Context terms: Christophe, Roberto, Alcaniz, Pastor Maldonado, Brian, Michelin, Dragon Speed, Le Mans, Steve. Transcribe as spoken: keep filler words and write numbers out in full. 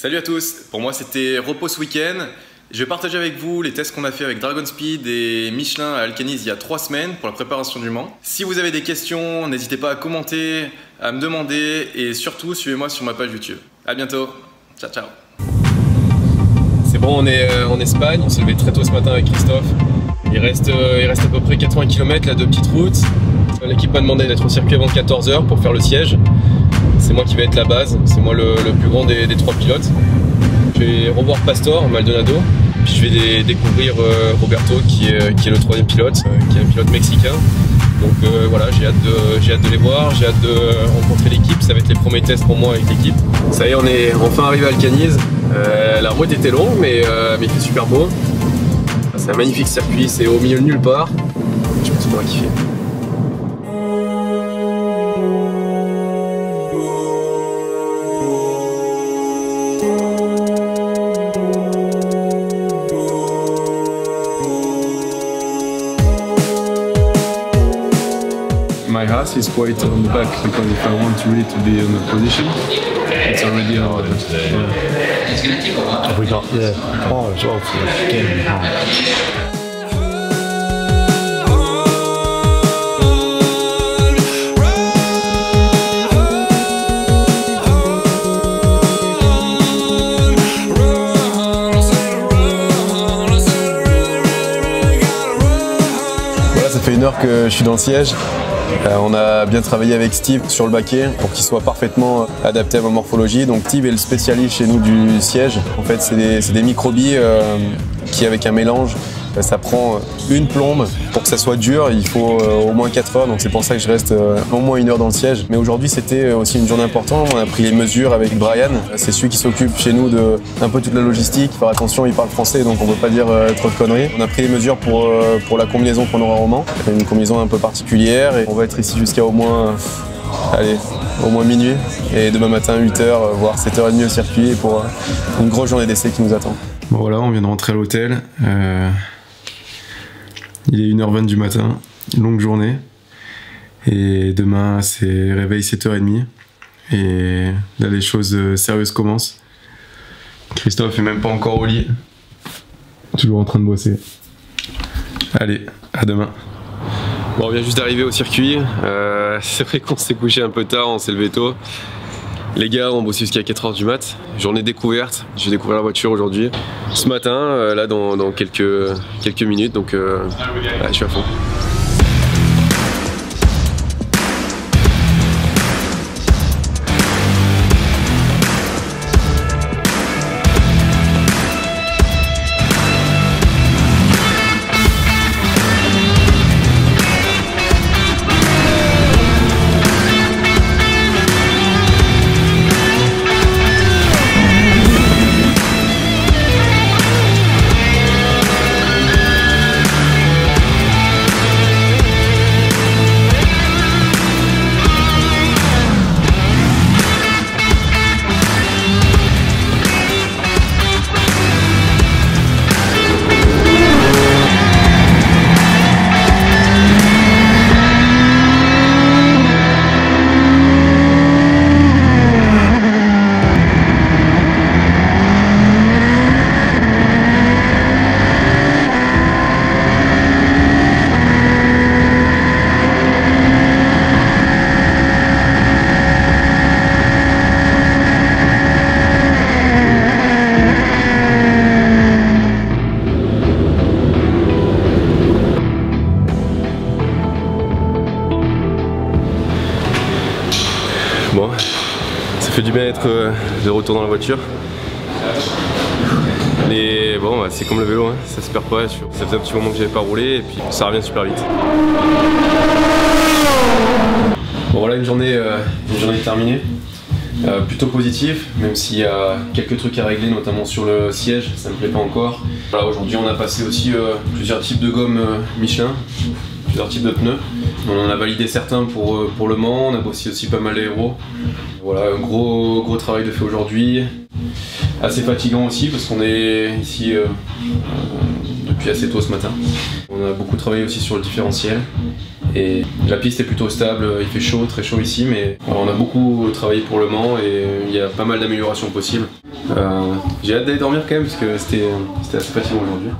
Salut à tous, pour moi c'était repos ce week-end. Je vais partager avec vous les tests qu'on a fait avec Dragon Speed et Michelin à Alcaniz il y a trois semaines pour la préparation du Mans. Si vous avez des questions, n'hésitez pas à commenter, à me demander et surtout suivez-moi sur ma page YouTube. A bientôt, ciao ciao. C'est bon, on est en Espagne, on s'est levé très tôt ce matin avec Christophe. Il reste, il reste à peu près quatre-vingts kilomètres là, de petites routes. L'équipe m'a demandé d'être au circuit avant quatorze heures pour faire le siège. C'est moi qui vais être la base, c'est moi le, le plus grand des, des trois pilotes. Je vais revoir Pastor Maldonado, puis je vais dé, découvrir euh, Roberto qui est, qui est le troisième pilote, euh, qui est un pilote mexicain. Donc euh, voilà, j'ai hâte, hâte de les voir, j'ai hâte de rencontrer l'équipe, ça va être les premiers tests pour moi avec l'équipe. Ça y est, on est enfin arrivé à Alcaniz. Euh, la route était longue mais, euh, mais il fait super beau. C'est un magnifique circuit, c'est au milieu de nulle part. Je pense qu'on va kiffer. My house is quite on the back because if I want to really to be in the position, it's already hard. Yeah. It's gonna take a while. We got yeah. Oh, it's awful. Getting hard. Ça fait une heure que je suis dans le siège. Euh, on a bien travaillé avec Steve sur le baquet pour qu'il soit parfaitement adapté à ma morphologie. Donc Steve est le spécialiste chez nous du siège. En fait, c'est des, des microbilles euh, qui, avec un mélange, ça prend une plombe. Pour que ça soit dur, il faut euh, au moins quatre heures. Donc c'est pour ça que je reste euh, au moins une heure dans le siège. Mais aujourd'hui, c'était aussi une journée importante. On a pris les mesures avec Brian. C'est celui qui s'occupe chez nous de un peu toute la logistique. Faire attention, il parle français, donc on ne peut pas dire euh, trop de conneries. On a pris les mesures pour, euh, pour la combinaison qu'on aura au Mans. Une combinaison un peu particulière. Et on va être ici jusqu'à au moins, allez, au moins minuit et demain matin huit heures, voire sept heures trente au circuit pour une grosse journée d'essai qui nous attend. Bon voilà, on vient de rentrer à l'hôtel, euh, il est une heure vingt du matin, longue journée et demain c'est réveil sept heures trente et là les choses sérieuses commencent. Christophe est même pas encore au lit, toujours en train de bosser. Allez, à demain. Bon, on vient juste d'arriver au circuit, euh, c'est vrai qu'on s'est couché un peu tard, on s'est levé tôt. Les gars ont bossé jusqu'à quatre heures du mat, journée découverte, je vais découvrir la voiture aujourd'hui. Ce matin, euh, là dans, dans quelques, quelques minutes, donc euh, ouais, je suis à fond. Bon, ça fait du bien d'être de retour dans la voiture. Mais bon, c'est comme le vélo, hein, ça se perd pas. Ça faisait un petit moment que j'avais pas roulé et puis ça revient super vite. Bon, voilà une journée, euh, une journée terminée. Euh, plutôt positif, même s'il y a quelques trucs à régler, notamment sur le siège, ça me plaît pas encore. Voilà, aujourd'hui, on a passé aussi euh, plusieurs types de gomme euh, Michelin, plusieurs types de pneus. On en a validé certains pour, pour le Mans, on a bossé aussi pas mal d'aéros. Voilà, un gros, gros travail de fait aujourd'hui. Assez fatigant aussi parce qu'on est ici euh, depuis assez tôt ce matin. On a beaucoup travaillé aussi sur le différentiel. et la piste est plutôt stable, il fait chaud, très chaud ici, mais on a beaucoup travaillé pour le Mans et il y a pas mal d'améliorations possibles. Euh, j'ai hâte d'aller dormir quand même parce que c'était assez fatigant aujourd'hui.